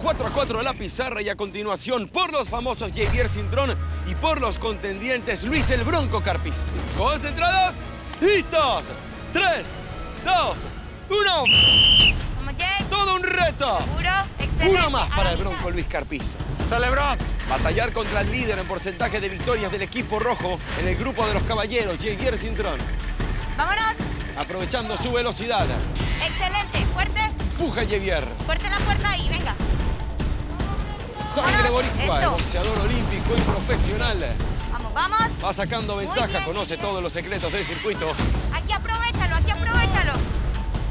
4-4 la pizarra y a continuación por los famosos Jeyvier Cintrón y por los contendientes Luis el Bronco Carpizo. ¿Concentrados? ¡Listos! 3, 2, 1. ¡Vamos, Jey! ¡Todo un reto! ¿Seguro? ¡Excelente! Uno más para el Bronco Luis Carpizo. ¡Sale, Bronco! Batallar contra el líder en porcentaje de victorias del equipo rojo en el grupo de los caballeros, Jeyvier Cintrón. ¡Vámonos! Aprovechando su velocidad. ¡Excelente! ¡Fuerte! ¡Puja, Jeyvier! ¡Fuerte en la puerta y venga! ¡Sangre boricua! El boxeador olímpico y profesional. ¡Vamos, vamos! Va sacando ventaja, bien, conoce todos los secretos del circuito. ¡Aquí aprovechalo, aquí aprovechalo!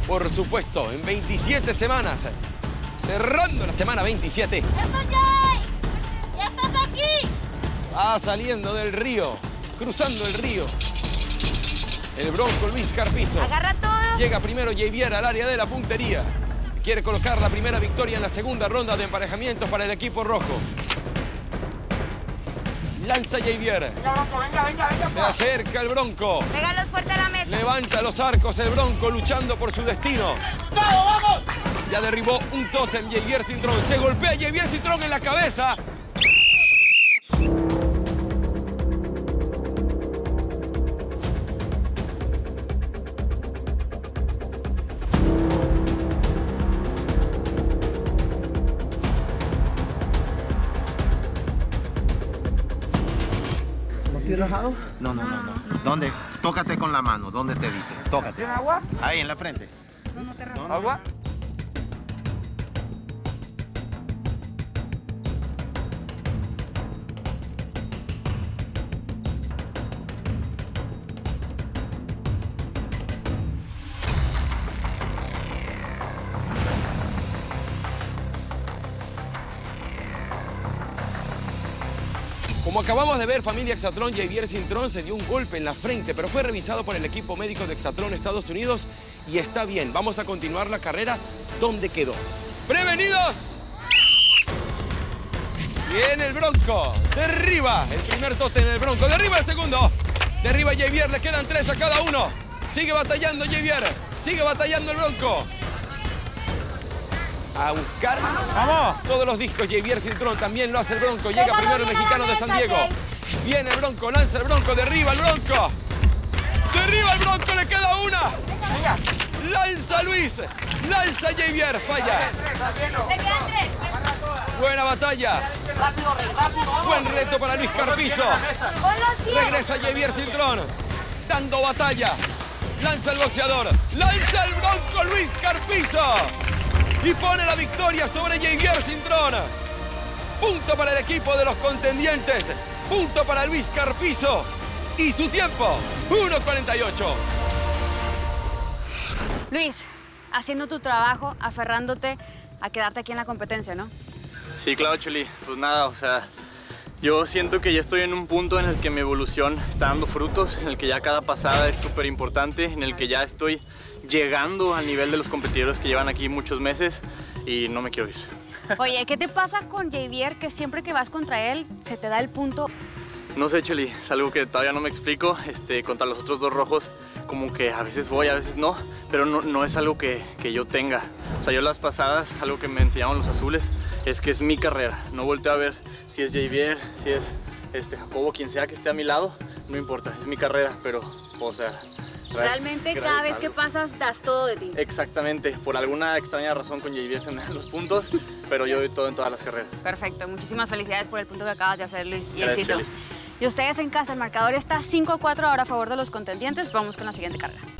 Por supuesto, en 27 semanas, cerrando la semana 27. ¡Eso, Jey! ¡Ya estás aquí! Va saliendo del río, cruzando el río. El Bronco Luis Carpizo. Agarra todo. Llega primero Jeyvier al área de la puntería. Quiere colocar la primera victoria en la segunda ronda de emparejamientos para el equipo rojo. Lanza Jeyvier. Venga, Bronco, venga, venga, venga. Se acerca el Bronco. Pégalos fuerte a la mesa. Levanta los arcos el Bronco luchando por su destino. ¡Vamos, vamos! Ya derribó un tótem Jeyvier Cintrón. Se golpea Jeyvier Cintrón en la cabeza. ¿Enojado? No, no, no, no. ¿Dónde? Tócate con la mano. ¿Dónde te diste? Tócate. ¿Tienes agua? Ahí, en la frente. No, no te rompas. ¿Agua? Como acabamos de ver, familia Exatlón, Jeyvier Cintrón se dio un golpe en la frente, pero fue revisado por el equipo médico de Exatlón Estados Unidos y está bien. Vamos a continuar la carrera donde quedó. ¡Prevenidos! Viene el Bronco. Derriba el primer tótem del Bronco. Derriba el segundo. Derriba Jeyvier. Le quedan 3 a cada uno. Sigue batallando Jeyvier. Sigue batallando el Bronco. A buscar todos los discos. Jeyvier Cintrón también lo hace el Bronco. Llega primero el mexicano de San Diego. Viene el Bronco, lanza el Bronco, derriba el Bronco. Derriba el Bronco, le queda una. Lanza Luis, lanza Jeyvier, falla. Le quedan 3. Buena batalla. Buen reto para Luis Carpizo. Regresa Jeyvier Cintrón, dando batalla. Lanza el boxeador, lanza el Bronco Luis Carpizo. Y pone la victoria sobre Jeyvier Cintrón. Punto para el equipo de los contendientes. Punto para Luis Carpizo. Y su tiempo, 1:48. Luis, haciendo tu trabajo, aferrándote a quedarte aquí en la competencia, ¿no? Sí, claro, Chely. Pues nada, o sea, yo siento que ya estoy en un punto en el que mi evolución está dando frutos, en el que ya cada pasada es súper importante, en el que ya estoy llegando al nivel de los competidores que llevan aquí muchos meses y no me quiero ir. Oye, ¿qué te pasa con Jeyvier que siempre que vas contra él se te da el punto? No sé, Chely, es algo que todavía no me explico. Contra los otros dos rojos, como que a veces voy, a veces no, pero no es algo que yo tenga. O sea, yo las pasadas, algo que me enseñaron los azules, es que es mi carrera. No volteo a ver si es Jeyvier, si es Jacobo, quien sea que esté a mi lado, no importa, es mi carrera, pero, o sea... Realmente cada vez que pasas das todo de ti. Exactamente, por alguna extraña razón con Jeyvier se me dan los puntos, pero yo doy todo en todas las carreras. Perfecto, muchísimas felicidades por el punto que acabas de hacer, Luis, y éxito. Y ustedes en casa, el marcador está 5-4 ahora a favor de los contendientes. Vamos con la siguiente carrera.